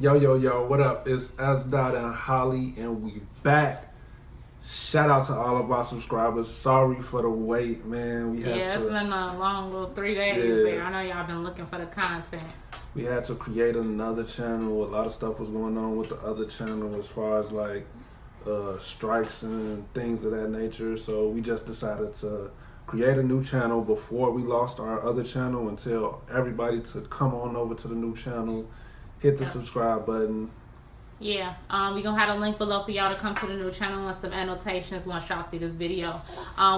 Yo, what up? It's Asdod and Holly, and we back. Shout out to all of our subscribers. Sorry for the wait, man. We had it's been a long little 3 days. Yes. I know y'all been looking for the content. We had to create another channel. A lot of stuff was going on with the other channel as far as like strikes and things of that nature. So we just decided to create a new channel before we lost our other channel and tell everybody to come on over to the new channel. Hit the subscribe button. Yeah, we're going to have a link below for y'all to come to the new channel and some annotations once y'all see this video.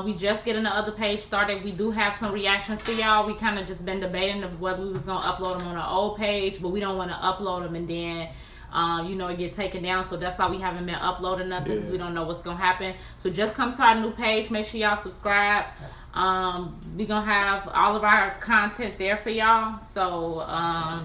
We just getting the other page started. We do have some reactions for y'all. We kind of just been debating of whether we was going to upload them on the old page, but we don't want to upload them and then, you know, it get taken down. So that's why we haven't been uploading nothing, because we don't know what's going to happen. So just come to our new page. Make sure y'all subscribe. We're going to have all of our content there for y'all. So,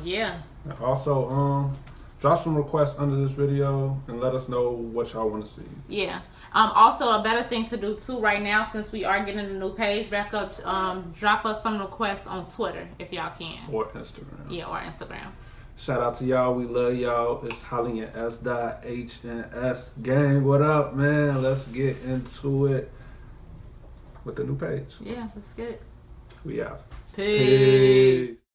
yeah. Also, drop some requests under this video and let us know what y'all want to see. Yeah. Also, a better thing to do too right now, since we are getting the new page back up, drop us some requests on Twitter if y'all can. Or Instagram. Yeah, or Instagram. Shout out to y'all. We love y'all. It's Holly and Asdod, H&S gang. What up, man? Let's get into it with the new page. Yeah, let's get it. We out. Peace. Peace.